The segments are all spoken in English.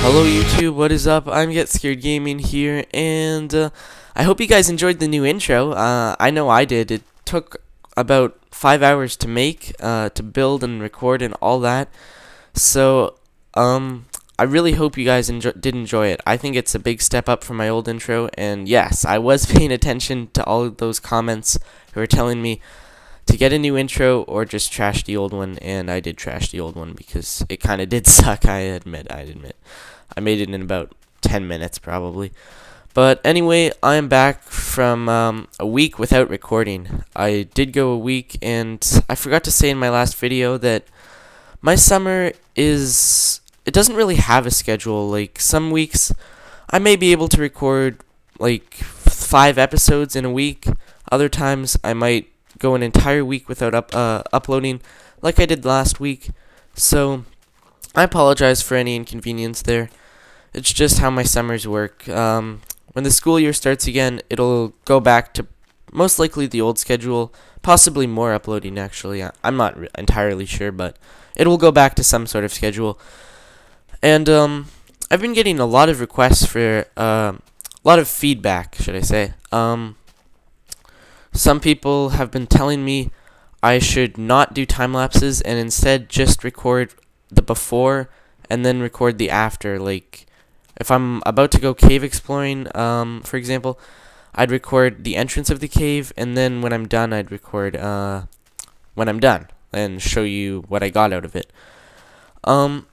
Hello YouTube, what is up? I'm GetScaredGaming here, and I hope you guys enjoyed the new intro. I know I did. It took about 5 hours to make, to build and record and all that. So, I really hope you guys did enjoy it. I think it's a big step up from my old intro, and yes, I was paying attention to all of those comments who were telling me to get a new intro or just trash the old one, and I did trash the old one because it kind of did suck, I admit. I made it in about 10 minutes probably. But anyway, I'm back from a week without recording. I did go a week, and I forgot to say in my last video that my summer is... it doesn't really have a schedule. Like, some weeks I may be able to record like 5 episodes in a week. Other times I might go an entire week without uploading, like I did last week. So I apologize for any inconvenience there. It's just how my summers work. When the school year starts again, it'll go back to most likely the old schedule, possibly more uploading actually. I'm not entirely sure, but it'll go back to some sort of schedule. And I've been getting a lot of requests for a lot of feedback, should I say. Some people have been telling me I should not do time lapses and instead just record the before and then record the after. Like, if I'm about to go cave exploring, for example, I'd record the entrance of the cave, and then when I'm done, I'd record when I'm done and show you what I got out of it. The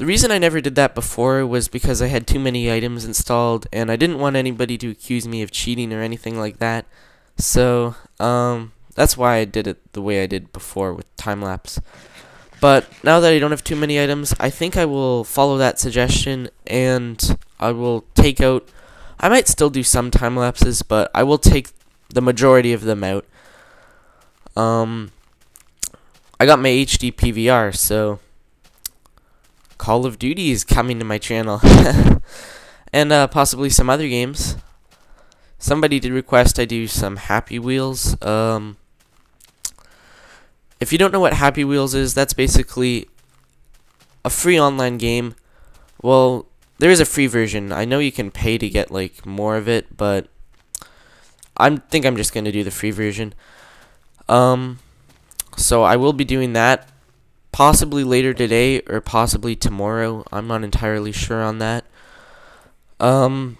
reason I never did that before was because I had too many items installed, and I didn't want anybody to accuse me of cheating or anything like that. So, that's why I did it the way I did before with time-lapse. But now that I don't have too many items, I think I will follow that suggestion, and I will take out... I might still do some time-lapses, but I will take the majority of them out. I got my HD PVR, so... Call of Duty is coming to my channel. And possibly some other games. Somebody did request I do some Happy Wheels. If you don't know what Happy Wheels is, that's basically a free online game. Well, there is a free version. I know you can pay to get like more of it, but I think I'm just going to do the free version. So I will be doing that. Possibly later today or possibly tomorrow. I'm not entirely sure on that. I'm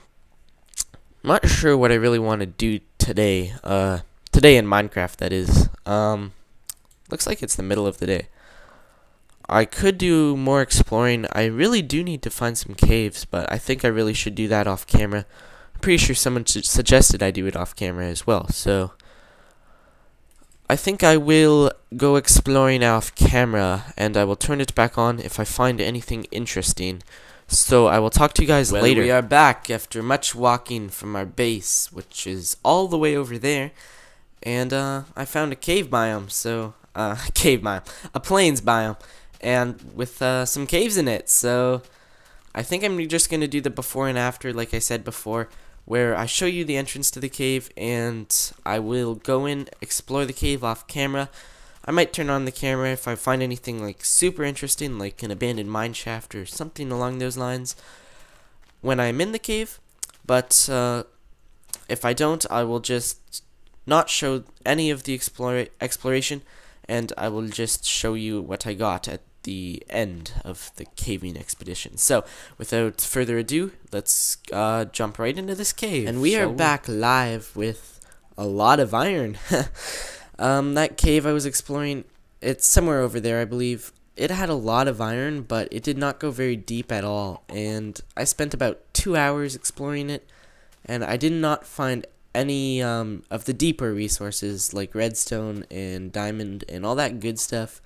not sure what I really want to do today. Today in Minecraft, that is. Looks like it's the middle of the day. I could do more exploring. I really do need to find some caves, but I think I really should do that off camera. I'm pretty sure someone suggested I do it off camera as well, so... I think I will go exploring off camera, and I will turn it back on if I find anything interesting. So I will talk to you guys later. We are back after much walking from our base, which is all the way over there, and I found a cave biome. So a plains biome, and with some caves in it. So I think I'm just gonna do the before and after, like I said before, where I show you the entrance to the cave, and I will go in, explore the cave off camera. I might turn on the camera if I find anything like super interesting, like an abandoned mine shaft or something along those lines when I'm in the cave, but if I don't, I will just not show any of the exploration, and I will just show you what I got at the end of the caving expedition. So without further ado, let's jump right into this cave. And we are back live with a lot of iron. That cave I was exploring, it's somewhere over there, I believe. It had a lot of iron, but it did not go very deep at all, and I spent about 2 hours exploring it, and I did not find any of the deeper resources like redstone and diamond and all that good stuff,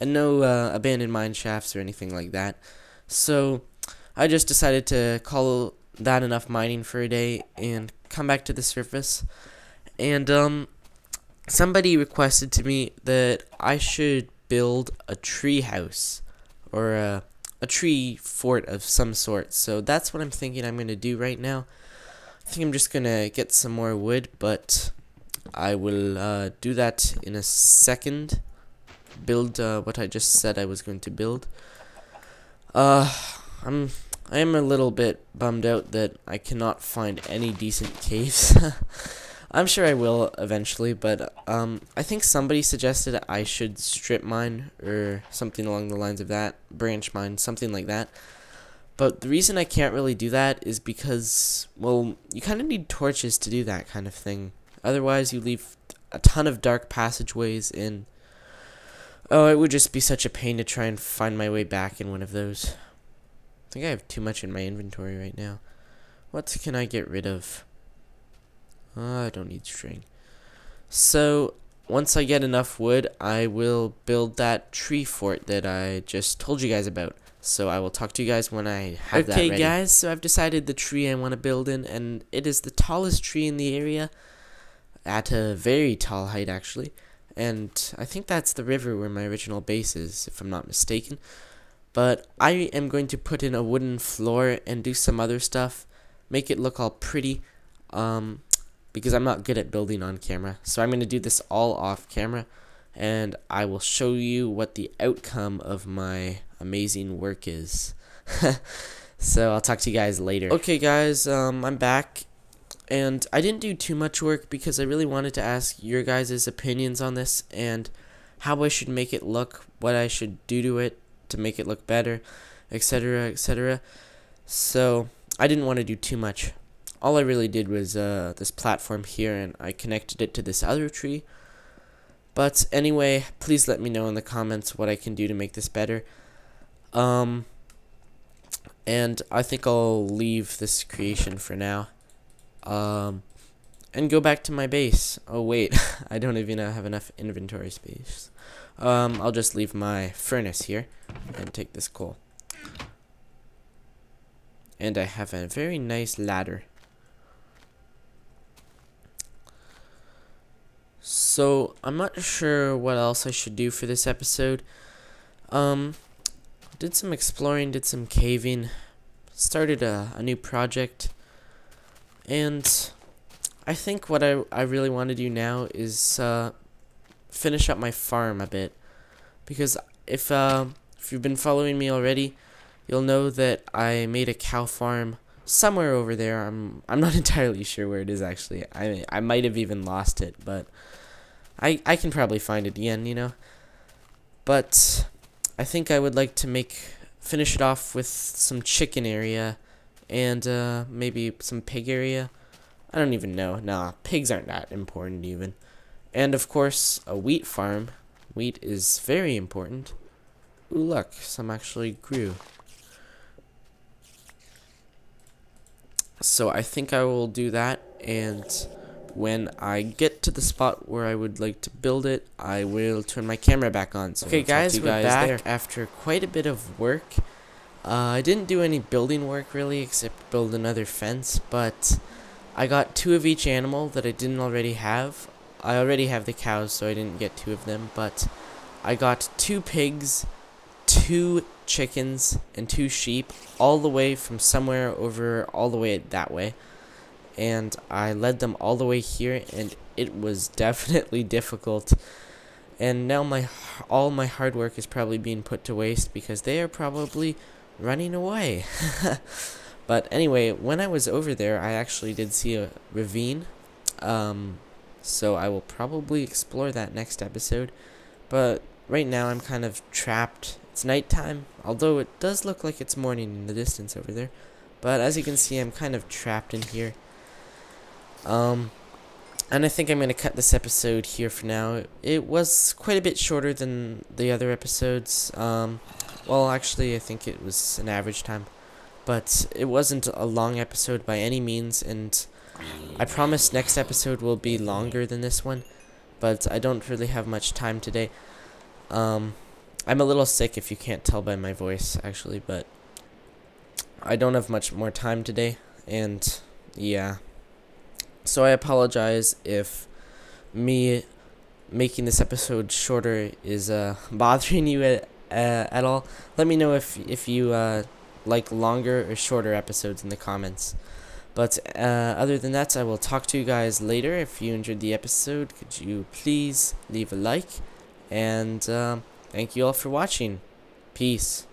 and no abandoned mine shafts or anything like that. So I just decided to call that enough mining for a day and come back to the surface. And somebody requested to me that I should build a tree house or a tree fort of some sort. So that's what I'm thinking I'm going to do right now. I think I'm just going to get some more wood, but I will do that in a second. Build what I just said I was going to build. I am a little bit bummed out that I cannot find any decent caves. I'm sure I will eventually, but I think somebody suggested I should strip mine or something along the lines of that, branch mine, something like that. But the reason I can't really do that is because, well, you kind of need torches to do that kind of thing. Otherwise, you leave a ton of dark passageways in. Oh, it would just be such a pain to try and find my way back in one of those. I think I have too much in my inventory right now. What can I get rid of? I don't need string. So, once I get enough wood, I will build that tree fort that I just told you guys about. So, I will talk to you guys when I have that ready. Okay, guys, so I've decided the tree I want to build in, and it is the tallest tree in the area. At a very tall height, actually. And I think that's the river where my original base is, if I'm not mistaken. But I am going to put in a wooden floor and do some other stuff. Make it look all pretty. Because I'm not good at building on camera. So I'm going to do this all off camera, and I will show you what the outcome of my amazing work is. So I'll talk to you guys later. Okay guys, I'm back, and I didn't do too much work because I really wanted to ask your guys' opinions on this and how I should make it look, what I should do to it to make it look better, etc, etc. So I didn't want to do too much. All I really did was this platform here, and I connected it to this other tree. But anyway, please let me know in the comments what I can do to make this better. And I think I'll leave this creation for now. And go back to my base. Oh wait, I don't even have enough inventory space. I'll just leave my furnace here and take this coal. And I have a very nice ladder. So, I'm not sure what else I should do for this episode. Did some exploring, did some caving, started a new project, and I think what I really want to do now is finish up my farm a bit, because if you've been following me already, you'll know that I made a cow farm somewhere over there. I'm not entirely sure where it is, actually. I might have even lost it, but I can probably find it again, you know. But I think I would like to finish it off with some chicken area and maybe some pig area. I don't even know. Nah, pigs aren't that important even. And of course a wheat farm. Wheat is very important. Ooh, look, some actually grew. So I think I will do that, and when I get to the spot where I would like to build it, I will turn my camera back on. So okay guys, we're back after quite a bit of work. I didn't do any building work really, except build another fence, but I got 2 of each animal that I didn't already have. I already have the cows, so I didn't get 2 of them, but I got 2 pigs, 2 chickens, and 2 sheep, all the way from somewhere over all the way that way, and I led them all the way here, and it was definitely difficult. And now all my hard work is probably being put to waste because they are probably running away. But anyway, when I was over there, I actually did see a ravine, so I will probably explore that next episode. But right now I'm kind of trapped. It's nighttime, although it does look like it's morning in the distance over there. But as you can see, I'm kind of trapped in here. And I think I'm going to cut this episode here for now. It was quite a bit shorter than the other episodes. Well, actually, I think it was an average time. But it wasn't a long episode by any means, and I promise next episode will be longer than this one. But I don't really have much time today. I'm a little sick, if you can't tell by my voice, actually, but I don't have much more time today, and yeah. So I apologize if me making this episode shorter is bothering you at all. Let me know if you like longer or shorter episodes in the comments. But other than that, I will talk to you guys later. If you enjoyed the episode, could you please leave a like, and thank you all for watching. Peace.